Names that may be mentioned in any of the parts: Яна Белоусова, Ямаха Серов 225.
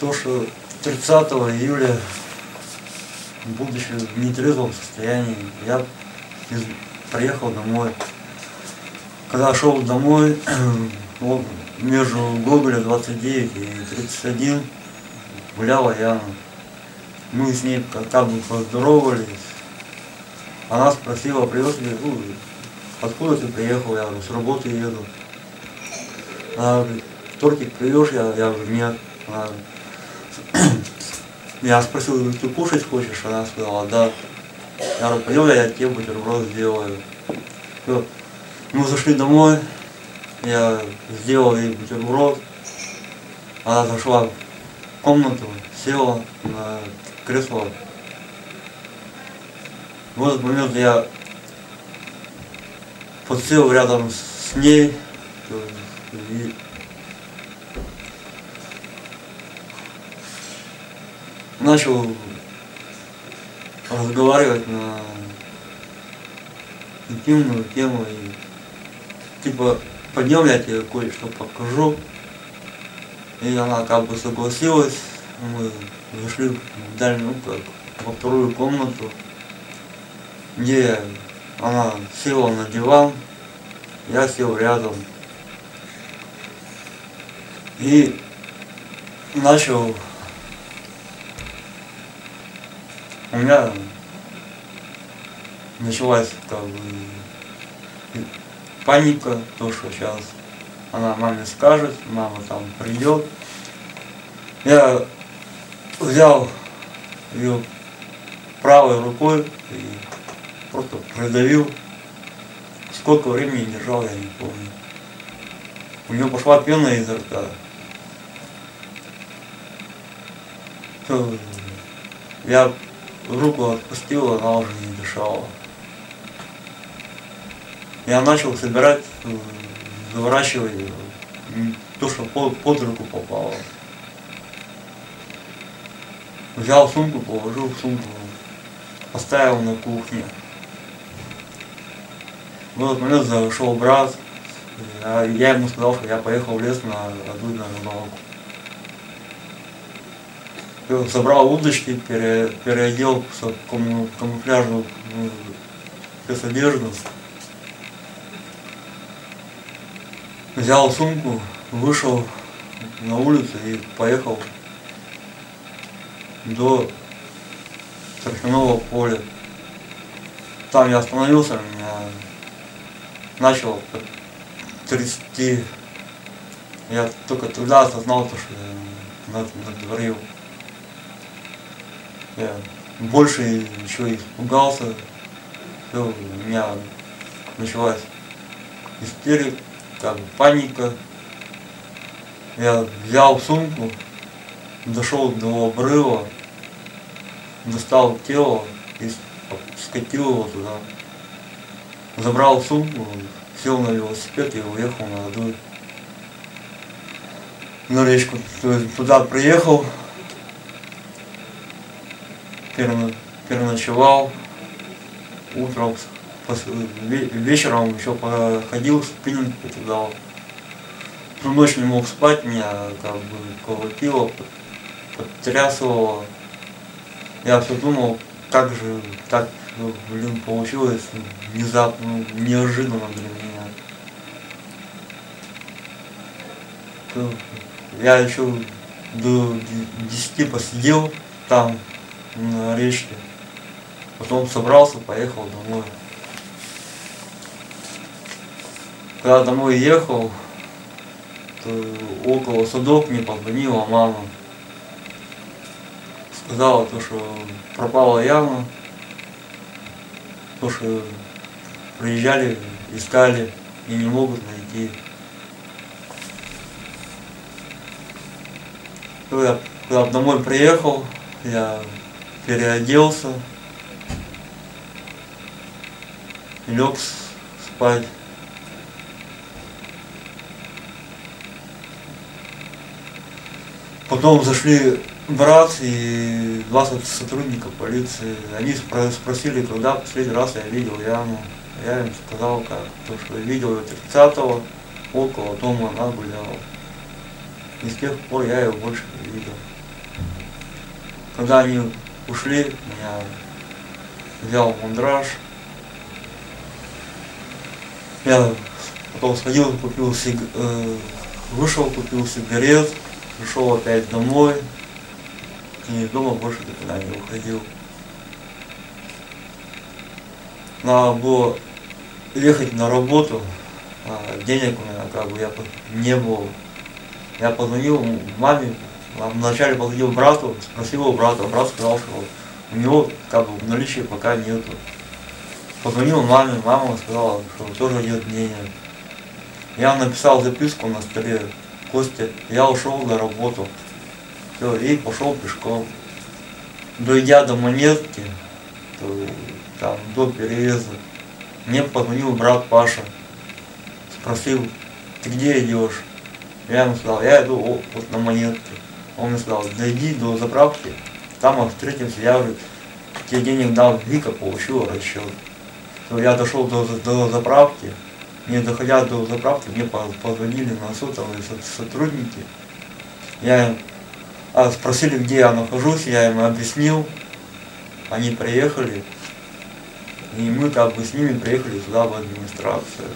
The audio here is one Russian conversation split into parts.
то, что 30 июля, будучи в нетрезвом состоянии, я приехал домой. Когда шел домой, вот, между Гоголя 29 и 31 гуляла Яна. Мы с ней как-то поздоровались. Она спросила, привез ли, откуда ты приехал? Я говорю, с работы еду. Она говорит, тортик привез? Я говорю, нет. Она говорит, я спросил, ты кушать хочешь? Она сказала, да. Я говорю, пойдем, я тебе бутерброд сделаю. Все. Мы зашли домой, я сделал ей бутерброд. Она зашла в комнату, села на кресло. В этот момент я подсел рядом с ней и начал разговаривать на интимную тему и типа поднял, я тебе кое-что покажу. И она как бы согласилась, мы зашли в дальнюю, во вторую комнату, где она села на диван, я сел рядом и начал, у меня началась как бы паника, то что сейчас она маме скажет, мама там придет. Я взял ее правой рукой и просто придавил. Сколько времени держал, я не помню. У нее пошла пена изо рта. Я руку отпустил, она уже не дышала. Я начал собирать, заворачивать то, что под руку попало. Взял сумку, положил в сумку, поставил на кухне. В этот момент зашел брат, я ему сказал, что я поехал в лес на рыбную рыбалку. Собрал удочки, переодел в камуфляжную спецодежду. Взял сумку, вышел на улицу и поехал до торфяного поля. Там я остановился, меня начал трясти. Я только тогда осознал то, что я натворил. Я больше еще испугался. Все, у меня началась истерика, как бы паника. Я взял сумку, дошел до обрыва, достал тело и скатил его туда. Забрал сумку, сел на велосипед и уехал на речку. То есть туда приехал, переночевал, утром, вечером еще походил, спиннинг покидал. Всю ночь не мог спать, меня как бы колотило, подтрясывало. Я все думал, как же так, блин, получилось внезапно, неожиданно для меня. Я еще до 10 посидел там, на речке, потом собрался, поехал домой. Когда домой ехал, то около садов мне позвонила мама. Сказала то, что пропала Яна. Потому что приезжали, искали и не могут найти. Когда домой приехал, я переоделся, лег спать. Потом зашли брат и 20 сотрудников полиции, они спросили, когда последний раз я видел Яну. Я им сказал, как, то, что я видел ее 30-го, около дома она гуляла. И с тех пор я ее больше не видел. Когда они ушли, меня взял мандраж. Я потом сходил, купил вышел, купил сигарет, пришел опять домой. И из дома больше никогда не уходил. Надо было ехать на работу, а денег у меня как бы не было. Я позвонил маме, вначале позвонил брату, спросил у брата, брат сказал, что у него как бы в наличии пока нету. Позвонил маме, мама сказала, что тоже нет денег. Я написал записку на столе: Костя, я ушел на работу. Все, и пошел пешком. Дойдя до монетки, то, там, до переезда, мне позвонил брат Паша. Спросил, ты где идешь? Я ему сказал, я иду вот на монетке. Он мне сказал, дойди до заправки, там мы встретимся, я уже тебе денег дал, Вика получила расчет. То я дошел до заправки, не доходя до заправки, мне позвонили на сотовые сотрудники. Я спросили, где я нахожусь, я им объяснил, они приехали, и мы как бы с ними приехали сюда в администрацию.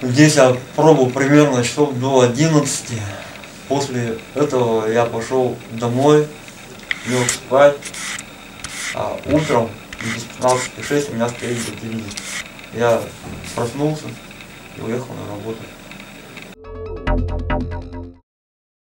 Здесь я пробовал примерно часов до 11, после этого я пошел домой, лег спать, а утром без 15:06 меня встретили в телевизоре. Я проснулся и уехал на работу.